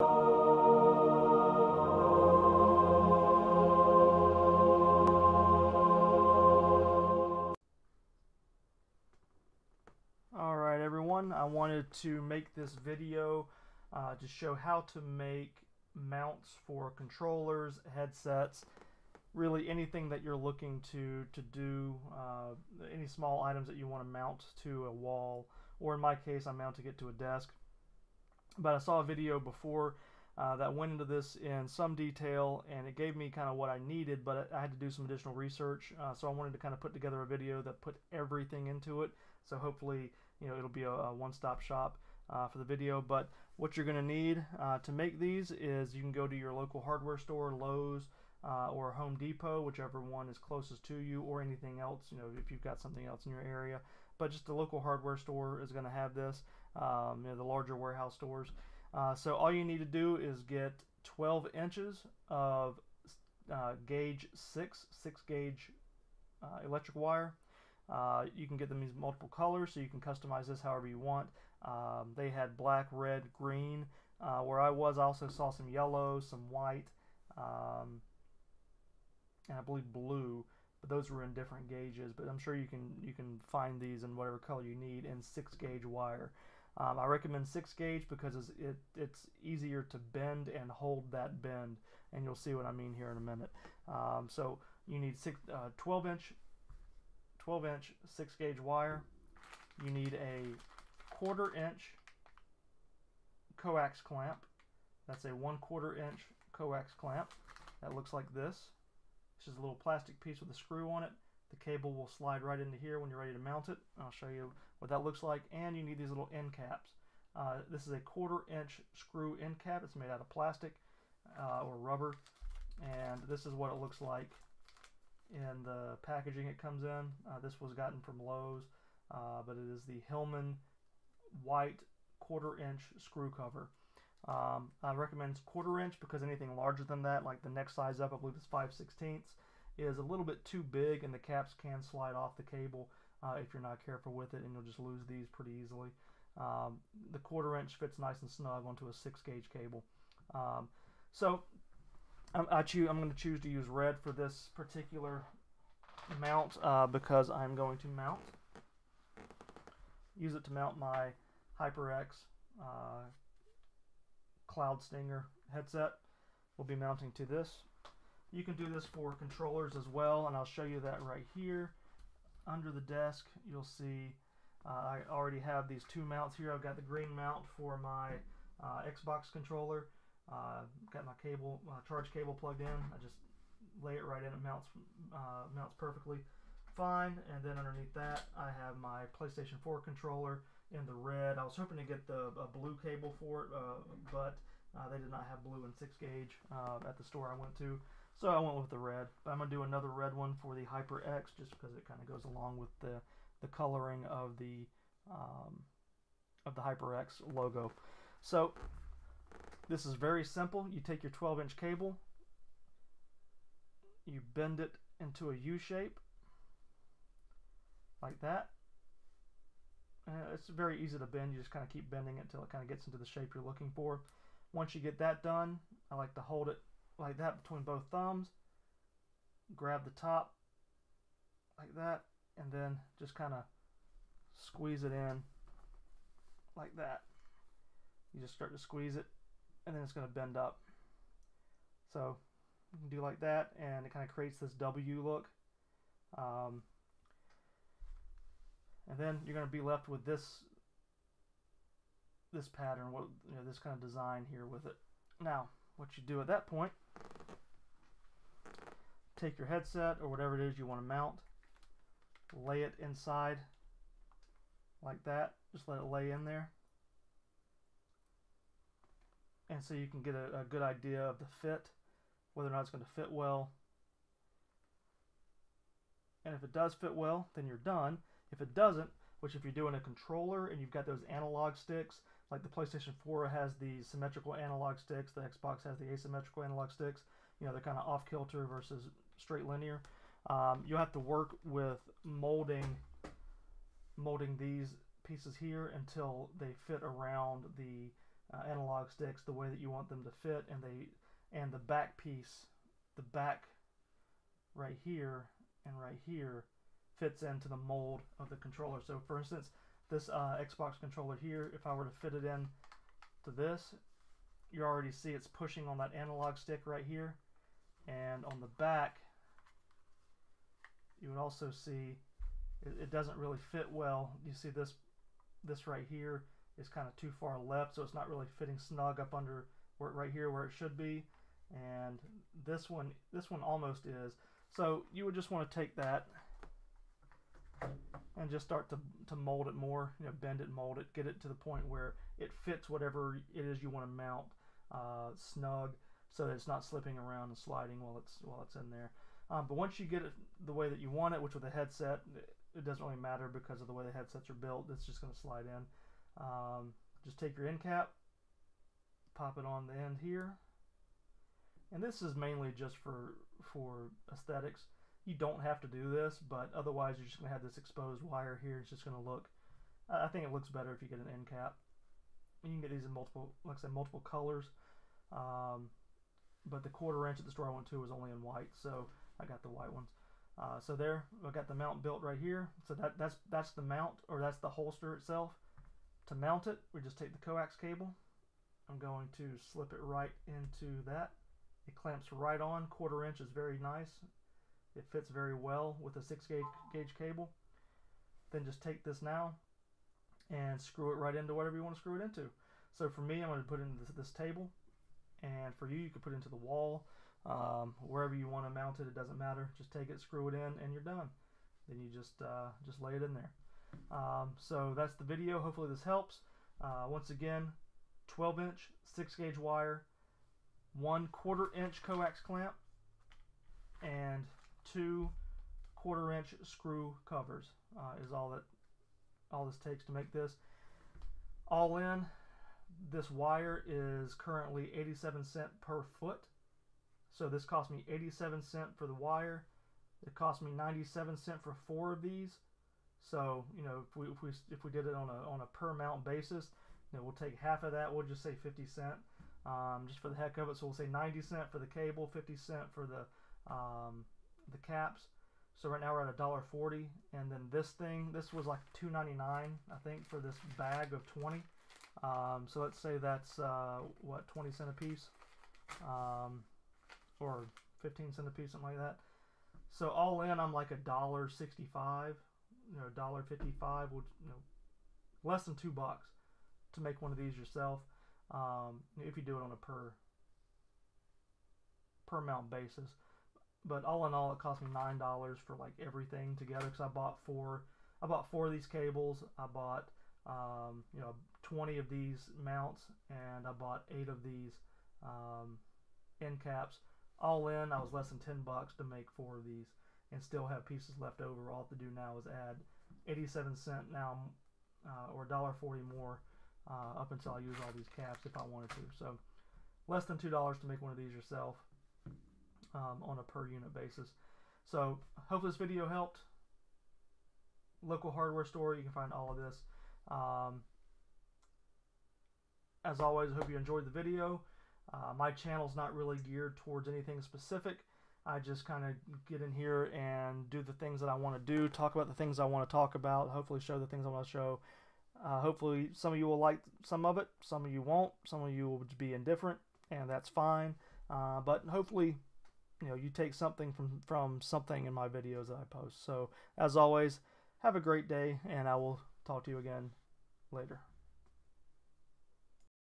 Alright everyone, I wanted to make this video to show how to make mounts for controllers, headsets, really anything that you're looking to do, any small items that you want to mount to a wall, or in my case I'm mounting it to a desk. But I saw a video before that went into this in some detail, and it gave me kind of what I needed, but I had to do some additional research, so I wanted to kind of put together a video that put everything into it, so hopefully it'll be a one-stop shop for the video. But what you're going to need to make these is you can go to your local hardware store, Lowe's, or Home Depot, whichever one is closest to you, or anything else, if you've got something else in your area. But just the local hardware store is going to have this, the larger warehouse stores. So all you need to do is get 12 inches of gauge 6 gauge electric wire. You can get them in multiple colors, so you can customize this however you want. They had black, red, green. Where I was, I also saw some yellow, some white, and I believe blue, but those were in different gauges. But I'm sure you can find these in whatever color you need, in 6 gauge wire. I recommend 6 gauge because it's easier to bend and hold that bend, and you'll see what I mean here in a minute. So you need 12 inch 6 gauge wire. You need a 1/4 inch coax clamp. That's a 1/4 inch coax clamp that looks like this. This is a little plastic piece with a screw on it. The cable will slide right into here when you're ready to mount it. I'll show you what that looks like. And you need these little end caps. This is a 1/4 inch screw end cap. It's made out of plastic or rubber, and this is what it looks like in the packaging it comes in. This was gotten from Lowe's, but it is the Hillman white 1/4 inch screw cover. I recommend 1/4 inch because anything larger than that, like the next size up, I believe it's 5/16, is a little bit too big, and the caps can slide off the cable if you're not careful with it, and you'll just lose these pretty easily. The 1/4 inch fits nice and snug onto a 6 gauge cable. So I'm going to choose to use red for this particular mount because I'm going to use it to mount my HyperX Cloud Stinger headset. We'll be mounting to this. You can do this for controllers as well, and I'll show you that right here. Under the desk, you'll see I already have these two mounts here. I've got the green mount for my Xbox controller. Got my cable, charge cable plugged in. I just lay it right in. It mounts perfectly fine. And then underneath that, I have my PlayStation 4 controller in the red. I was hoping to get the blue cable for it, but they did not have blue and 6 gauge at the store I went to, so I went with the red. But I'm going to do another red one for the HyperX just because it kind of goes along with the coloring of the HyperX logo. So this is very simple. You take your 12-inch cable, you bend it into a U shape like that. It's very easy to bend. You just kind of keep bending it until it kind of gets into the shape you're looking for. Once you get that done, I like to hold it like that between both thumbs, grab the top like that, and then just kind of squeeze it in like that. You just start to squeeze it, and then it's going to bend up. So you can do like that, and it kind of creates this W look. And then you're going to be left with this pattern, this kind of design here with it. Now, what you do at that point, take your headset or whatever it is you want to mount, lay it inside like that. Just let it lay in there. And so you can get a good idea of the fit, whether or not it's going to fit well. And if it does fit well, then you're done. If it doesn't, which if you're doing a controller and you've got those analog sticks, like the PlayStation 4 has the symmetrical analog sticks, the Xbox has the asymmetrical analog sticks, they're kind of off kilter versus straight linear. You'll have to work with molding these pieces here until they fit around the analog sticks the way that you want them to fit, and the back piece, the back right here and right here, fits into the mold of the controller. So for instance, this Xbox controller here, if I were to fit it in to this, you already see it's pushing on that analog stick right here, and on the back you would also see it doesn't really fit well. You see this right here is kind of too far left, so it's not really fitting snug up under where, right here where it should be, and this one almost is. So you would just want to take that and just start to mold it more, you know, bend it, mold it, get it to the point where it fits whatever it is you want to mount snug, so that it's not slipping around and sliding while it's in there. But once you get it the way that you want it, which with a headset, it doesn't really matter because of the way the headsets are built, it's just going to slide in. Just take your end cap, pop it on the end here, and this is mainly just for aesthetics. You don't have to do this, but otherwise you're just going to have this exposed wire here. It's just going to look, I think it looks better if you get an end cap. You can get these in multiple, like I said, multiple colors, but the 1/4 inch at the store I went to was only in white, so I got the white ones. So there, I got the mount built right here. So that's the mount, or that's the holster itself. To mount it, we just take the coax cable. I'm going to slip it right into that. It clamps right on. 1/4 inch is very nice. It fits very well with a 6 gauge cable. Then just take this now and screw it right into whatever you want to screw it into. So for me, I'm going to put it into this table, and for you, you can put it into the wall, wherever you want to mount it. It doesn't matter. Just take it, screw it in, and you're done. Then you just lay it in there. So that's the video. Hopefully this helps. Once again, 12-inch 6-gauge wire, 1/4-inch coax clamp, and 2 1/4-inch screw covers is all this takes to make this. All in, this wire is currently 87¢ per foot. So this cost me 87¢ for the wire. It cost me 97¢ for 4 of these. So, you know, if we did it on a per mount basis, then we'll take half of that. We'll just say 50¢, just for the heck of it. So we'll say 90¢ for the cable, 50¢ for the caps. So right now we're at $1.40, and then this thing, this was like $2.99, I think, for this bag of 20. So let's say that's what, 20¢ a piece, or 15¢ a piece, something like that. So all in, I'm like $1.65. You know, $1.55, which, you know, less than $2 to make one of these yourself, if you do it on a per mount basis. But all in all, it cost me $9 for like everything together, because I bought four of these cables, I bought 20 of these mounts, and I bought 8 of these end caps. All in, I was less than $10 to make 4 of these, and still have pieces left over. All I have to do now is add 87¢ now, or $1.40 more, up until I use all these caps if I wanted to. So less than $2 to make one of these yourself, on a per unit basis. So hope this video helped. Local hardware store, you can find all of this. As always, I hope you enjoyed the video. My channel's not really geared towards anything specific. I just kind of get in here and do the things that I want to do, talk about the things I want to talk about, hopefully show the things I want to show. Hopefully some of you will like some of it, some of you won't, some of you will be indifferent, and that's fine. But hopefully, you know, you take something from something in my videos that I post. So as always, have a great day, and I will talk to you again later.